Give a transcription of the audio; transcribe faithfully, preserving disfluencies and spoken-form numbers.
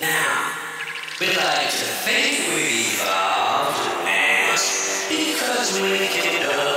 Now, we like to think we evolved mass because we can.